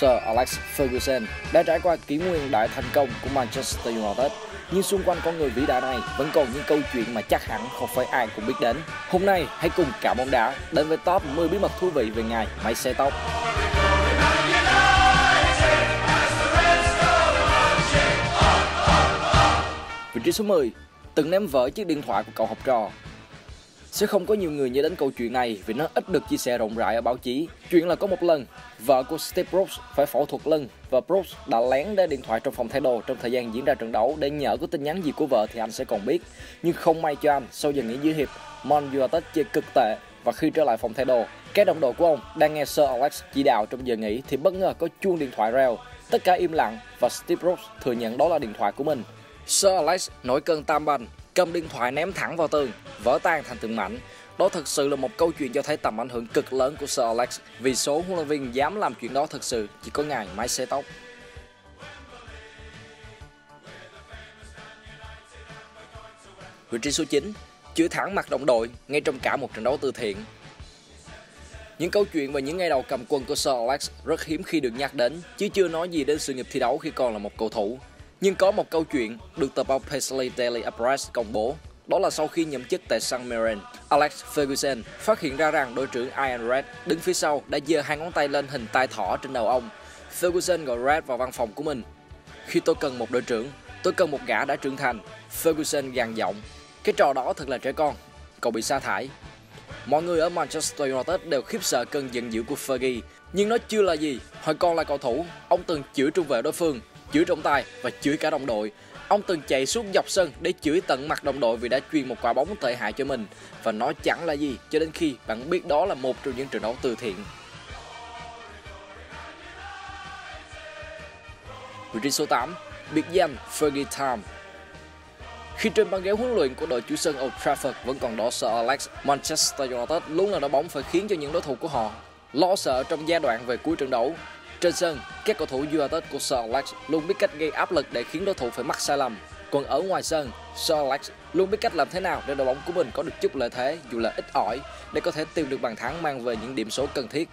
Sir Alex Ferguson đã trải qua kỷ nguyên đại thành công của Manchester United. Nhưng xung quanh con người vĩ đại này vẫn còn những câu chuyện mà chắc hẳn không phải ai cũng biết đến. Hôm nay hãy cùng Cảm Bóng Đá đến với top 10 bí mật thú vị về ngài máy xẻ tóc. Vị trí số 10, từng ném vỡ chiếc điện thoại của cậu học trò. Sẽ không có nhiều người nhớ đến câu chuyện này vì nó ít được chia sẻ rộng rãi ở báo chí. Chuyện là có một lần, vợ của Steve Brooks phải phẫu thuật lưng và Brooks đã lén để điện thoại trong phòng thay đồ trong thời gian diễn ra trận đấu để nhờ có tin nhắn gì của vợ thì anh sẽ còn biết. Nhưng không may cho anh, sau giờ nghỉ giữa hiệp, Mon Yulatak chơi cực tệ và khi trở lại phòng thay đồ, các đồng đội của ông đang nghe Sir Alex chỉ đạo trong giờ nghỉ thì bất ngờ có chuông điện thoại reo. Tất cả im lặng và Steve Brooks thừa nhận đó là điện thoại của mình. Sir Alex nổi cơn tam bành, cầm điện thoại ném thẳng vào tường, vỡ tan thành từng mảnh. Đó thật sự là một câu chuyện cho thấy tầm ảnh hưởng cực lớn của Sir Alex, vì số huấn luyện viên dám làm chuyện đó thật sự chỉ có ngài máy xẻ tóc. Vị trí số 9, chửi thẳng mặt đồng đội ngay trong cả một trận đấu từ thiện. Những câu chuyện về những ngày đầu cầm quân của Sir Alex rất hiếm khi được nhắc đến, chứ chưa nói gì đến sự nghiệp thi đấu khi còn là một cầu thủ. Nhưng có một câu chuyện được tờ báo Paisley Daily Express công bố, đó là sau khi nhậm chức tại St Mirren, Alex Ferguson phát hiện ra rằng đội trưởng Ian Rush đứng phía sau đã giơ hai ngón tay lên hình tai thỏ trên đầu ông. Ferguson gọi Rush vào văn phòng của mình. Khi tôi cần một đội trưởng, tôi cần một gã đã trưởng thành, Ferguson gằn giọng. Cái trò đó thật là trẻ con, cậu bị sa thải. Mọi người ở Manchester United đều khiếp sợ cơn giận dữ của Fergie, nhưng nó chưa là gì. Hồi còn là cầu thủ, ông từng chửi trung vệ đối phương, chửi trọng tài và chửi cả đồng đội. Ông từng chạy suốt dọc sân để chửi tận mặt đồng đội vì đã chuyền một quả bóng tệ hại cho mình. Và nó chẳng là gì cho đến khi bạn biết đó là một trong những trận đấu từ thiện. Vị trí số 8, biệt danh Fergie Time. Khi trên băng ghế huấn luyện của đội chủ sân Old Trafford vẫn còn đỏ Sir Alex, Manchester United luôn là đội bóng phải khiến cho những đối thủ của họ lo sợ trong giai đoạn về cuối trận đấu. Trên sân, các cầu thủ United của Sir Alex luôn biết cách gây áp lực để khiến đối thủ phải mắc sai lầm. Còn ở ngoài sân, Sir Alex luôn biết cách làm thế nào để đội bóng của mình có được chút lợi thế dù là ít ỏi để có thể tìm được bàn thắng mang về những điểm số cần thiết.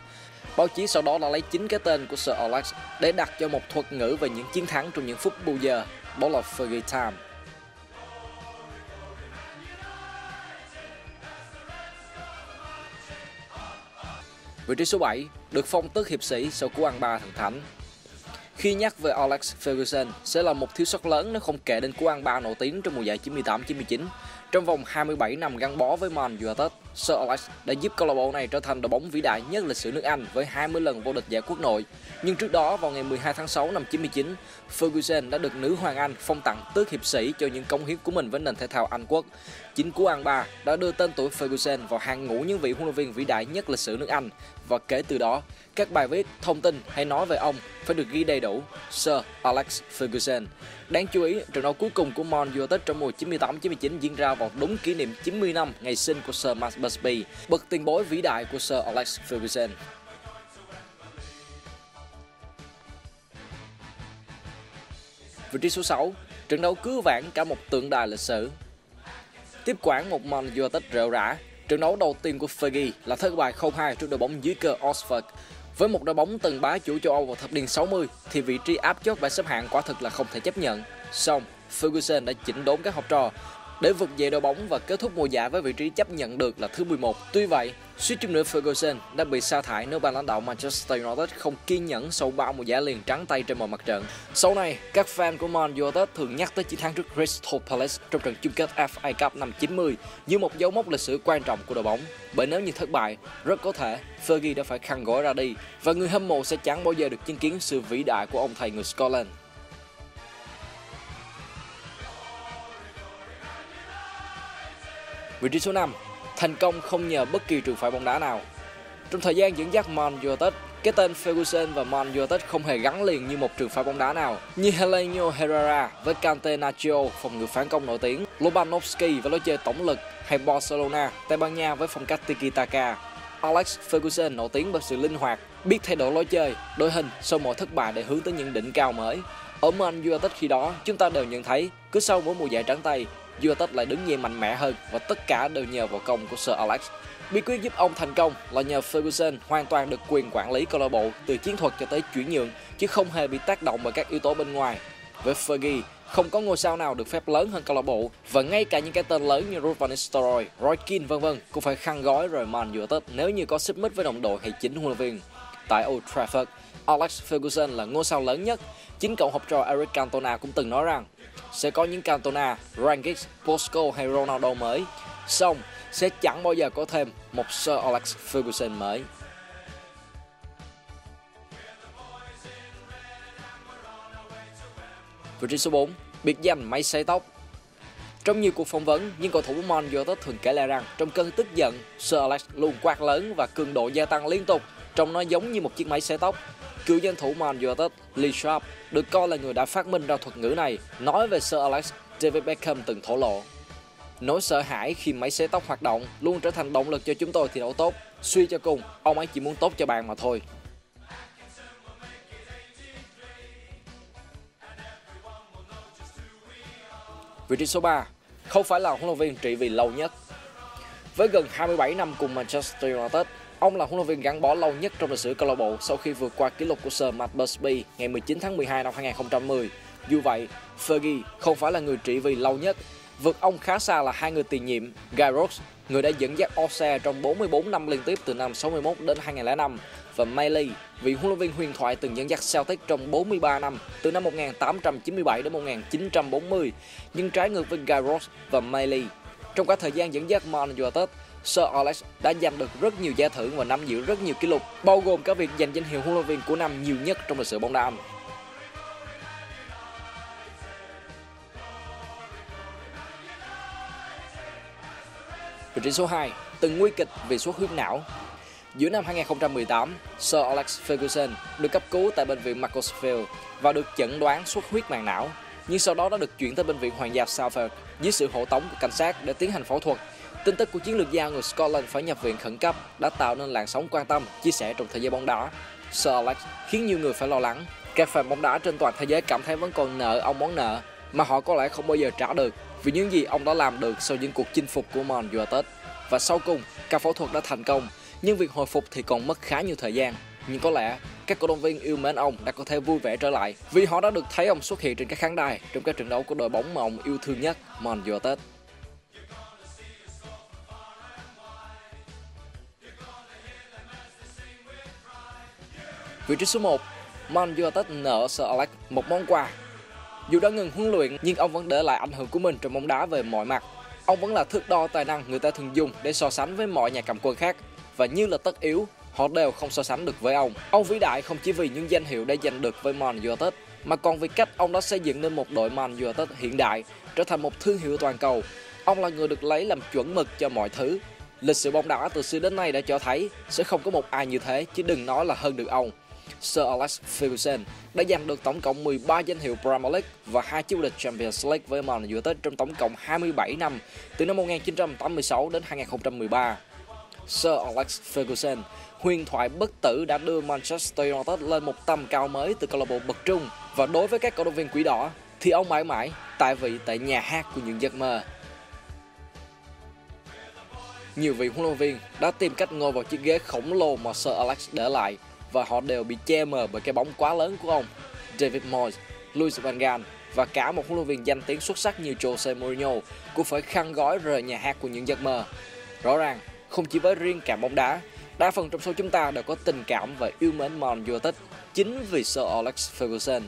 Báo chí sau đó đã lấy chính cái tên của Sir Alex để đặt cho một thuật ngữ về những chiến thắng trong những phút bù giờ, đó là Fergie Time. Vị trí số 7, được phong tước hiệp sĩ sau cú ăn ba thần thánh. Khi nhắc về Alex Ferguson sẽ là một thiếu sót lớn nếu không kể đến cú ăn ba nổi tiếng trong mùa giải 98-99. Trong vòng 27 năm gắn bó với Man United, Sir Alex đã giúp câu lạc bộ này trở thành đội bóng vĩ đại nhất lịch sử nước Anh với 20 lần vô địch giải quốc nội. Nhưng trước đó vào ngày 12 tháng 6 năm 99, Ferguson đã được nữ hoàng Anh phong tặng tước hiệp sĩ cho những cống hiến của mình với nền thể thao Anh quốc. Chính cú ăn ba đã đưa tên tuổi Ferguson vào hàng ngũ những vị huấn luyện viên vĩ đại nhất lịch sử nước Anh và kể từ đó, các bài viết, thông tin hay nói về ông phải được ghi đầy đủ Sir Alex Ferguson. Đáng chú ý, trận đấu cuối cùng của Man United trong mùa 98-99 diễn ra vào đúng kỷ niệm 90 năm ngày sinh của Sir Matt Busby, bậc tiền bối vĩ đại của Sir Alex Ferguson. Vị trí số 6, trận đấu cứu vãn cả một tượng đài lịch sử. Tiếp quản một Man United rệu rã, trận đấu đầu tiên của Fergie là thất bại 0-2 trước đội bóng dưới cờ Oxford. Với một đội bóng từng bá chủ châu Âu vào thập niên 60 thì vị trí áp chót bảng xếp hạng quả thực là không thể chấp nhận. Song, Ferguson đã chỉnh đốn các học trò để vực dậy đội bóng và kết thúc mùa giải với vị trí chấp nhận được là thứ 11. Tuy vậy, suýt chút nữa Ferguson đã bị sa thải nếu ban lãnh đạo Manchester United không kiên nhẫn sau 3 mùa giải liền trắng tay trên mọi mặt trận. Sau này, các fan của Man United thường nhắc tới chiến thắng trước Crystal Palace trong trận chung kết FA Cup năm 90 như một dấu mốc lịch sử quan trọng của đội bóng. Bởi nếu như thất bại, rất có thể Fergie đã phải khăn gói ra đi và người hâm mộ sẽ chẳng bao giờ được chứng kiến sự vĩ đại của ông thầy người Scotland. Vị trí số 5, thành công không nhờ bất kỳ trường phái bóng đá nào. Trong thời gian dẫn dắt Man United, cái tên Ferguson và Man United không hề gắn liền như một trường phái bóng đá nào. Như Helenio Herrera với Catenaccio, phòng ngự phản công nổi tiếng, Lubanovsky với lối chơi tổng lực, hay Barcelona, Tây Ban Nha với phong cách Tiki Taka. Alex Ferguson nổi tiếng bởi sự linh hoạt, biết thay đổi lối chơi, đội hình sau mọi thất bại để hướng tới những đỉnh cao mới. Ở Man United khi đó, chúng ta đều nhận thấy cứ sau mỗi mùa giải trắng tay, United lại đứng dậy mạnh mẽ hơn và tất cả đều nhờ vào công của Sir Alex. Bí quyết giúp ông thành công là nhờ Ferguson hoàn toàn được quyền quản lý câu lạc bộ từ chiến thuật cho tới chuyển nhượng, chứ không hề bị tác động bởi các yếu tố bên ngoài. Với Fergie, không có ngôi sao nào được phép lớn hơn câu lạc bộ, và ngay cả những cái tên lớn như Ruben Storoy, Roy Keane vân vân cũng phải khăn gói rồi Mon Yulatak nếu như có xích mích với đồng đội hay chính huấn luyện viên. Tại Old Trafford, Alex Ferguson là ngôi sao lớn nhất. Chính cậu học trò Eric Cantona cũng từng nói rằng sẽ có những Cantona, Rangnick, Bosco hay Ronaldo mới, xong sẽ chẳng bao giờ có thêm một Sir Alex Ferguson mới. Vị trí số 4, biệt danh máy sấy tóc. Trong nhiều cuộc phỏng vấn, những cầu thủ Mon Yulatak thường kể lại rằng trong cơn tức giận, Sir Alex luôn quát lớn và cường độ gia tăng liên tục, trông nó giống như một chiếc máy sấy tóc. Cựu danh thủ Man United Lee Sharp được coi là người đã phát minh ra thuật ngữ này. Nói về Sir Alex, David Beckham từng thổ lộ: nỗi sợ hãi khi máy sấy tóc hoạt động luôn trở thành động lực cho chúng tôi thi đấu tốt. Suy cho cùng, ông ấy chỉ muốn tốt cho bạn mà thôi. Vị trí số 3, không phải là huấn luyện viên trị vì lâu nhất. Với gần 27 năm cùng Manchester United, ông là huấn luyện viên gắn bó lâu nhất trong lịch sử câu lạc bộ sau khi vượt qua kỷ lục của Sir Matt Busby ngày 19 tháng 12 năm 2010. Dù vậy, Fergie không phải là người trị vì lâu nhất. Vượt ông khá xa là hai người tiền nhiệm, Gary Robs, người đã dẫn dắt Oxford trong 44 năm liên tiếp từ năm 61 đến 2005, và Miley, vị huấn luyện viên huyền thoại từng dẫn dắt Celtic trong 43 năm, từ năm 1897 đến 1940. Nhưng trái ngược với Gary Robs và Miley, trong cả thời gian dẫn dắt Man United, Sir Alex đã giành được rất nhiều giải thưởng và nắm giữ rất nhiều kỷ lục, bao gồm cả việc giành danh hiệu huấn luyện viên của năm nhiều nhất trong lịch sử bóng đá Anh. Vị trí số 2, từng nguy kịch vì xuất huyết não. Giữa năm 2018, Sir Alex Ferguson được cấp cứu tại bệnh viện Macclesfield và được chẩn đoán xuất huyết màng não, nhưng sau đó đã được chuyển tới bệnh viện Hoàng gia Southampton dưới sự hộ tống của cảnh sát để tiến hành phẫu thuật. Tin tức của chiến lược gia người Scotland phải nhập viện khẩn cấp đã tạo nên làn sóng quan tâm, chia sẻ trong thế giới bóng đá. Sir Alex khiến nhiều người phải lo lắng. Các fan bóng đá trên toàn thế giới cảm thấy vẫn còn nợ ông món nợ mà họ có lẽ không bao giờ trả được vì những gì ông đã làm được sau những cuộc chinh phục của Man United. Và sau cùng, ca phẫu thuật đã thành công, nhưng việc hồi phục thì còn mất khá nhiều thời gian. Nhưng có lẽ các cổ động viên yêu mến ông đã có thể vui vẻ trở lại vì họ đã được thấy ông xuất hiện trên các khán đài trong các trận đấu của đội bóng mà ông yêu thương nhất, Man United. Vị trí số 1, Man United nợ Sir Alex một món quà. Dù đã ngừng huấn luyện nhưng ông vẫn để lại ảnh hưởng của mình trong bóng đá về mọi mặt. Ông vẫn là thước đo tài năng người ta thường dùng để so sánh với mọi nhà cầm quân khác, và như là tất yếu, họ đều không so sánh được với ông. Ông vĩ đại không chỉ vì những danh hiệu đã giành được với Man United, mà còn vì cách ông đã xây dựng nên một đội Man United hiện đại, trở thành một thương hiệu toàn cầu. Ông là người được lấy làm chuẩn mực cho mọi thứ. Lịch sử bóng đá từ xưa đến nay đã cho thấy sẽ không có một ai như thế, chứ đừng nói là hơn được ông. Sir Alex Ferguson đã giành được tổng cộng 13 danh hiệu Premier League và 2 chức vô địch Champions League với Man United trong tổng cộng 27 năm, từ năm 1986 đến 2013. Sir Alex Ferguson, huyền thoại bất tử, đã đưa Manchester United lên một tầm cao mới từ câu lạc bộ bậc trung, và đối với các cổ động viên quỷ đỏ thì ông mãi mãi tại vị tại nhà hát của những giấc mơ. Nhiều vị huấn luyện viên đã tìm cách ngồi vào chiếc ghế khổng lồ mà Sir Alex để lại, và họ đều bị che mờ bởi cái bóng quá lớn của ông. David Moyes, Louis Van Gaal và cả một huấn luyện viên danh tiếng xuất sắc như Jose Mourinho cũng phải khăn gói rời nhà hát của những giấc mơ. Rõ ràng, không chỉ với riêng Cảm Bóng Đá, đa phần trong số chúng ta đều có tình cảm và yêu mến Man United chính vì Sir Alex Ferguson.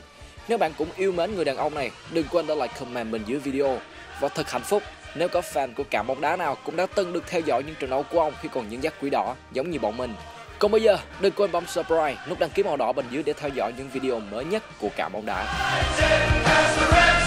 Nếu bạn cũng yêu mến người đàn ông này, đừng quên để lại comment bên dưới video. Và thật hạnh phúc nếu có fan của Cảm Bóng Đá nào cũng đã từng được theo dõi những trận đấu của ông khi còn dẫn dắt quỷ đỏ giống như bọn mình. Còn bây giờ, đừng quên bấm subscribe, nút đăng ký màu đỏ bên dưới để theo dõi những video mới nhất của Cảm Bóng Đá.